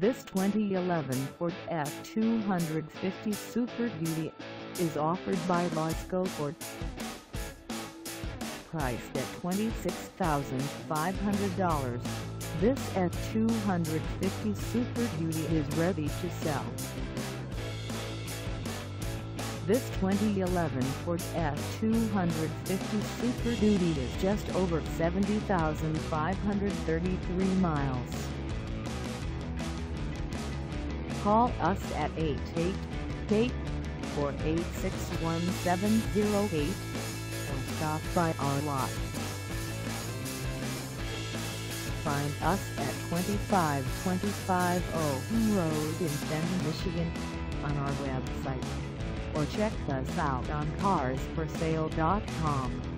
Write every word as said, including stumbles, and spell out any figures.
This twenty eleven Ford F two fifty Super Duty is offered by LASCO FORD. Priced at twenty-six thousand five hundred dollars, this F two fifty Super Duty is ready to sell. This twenty eleven Ford F two fifty Super Duty is just over seventy thousand five hundred thirty-three miles. Call us at eight eight eight, four eight six, one seven zero eight or stop by our lot. Find us at twenty-five twenty-five Owen Road in Fenton, Michigan on our website, or check us out on cars for sale dot com.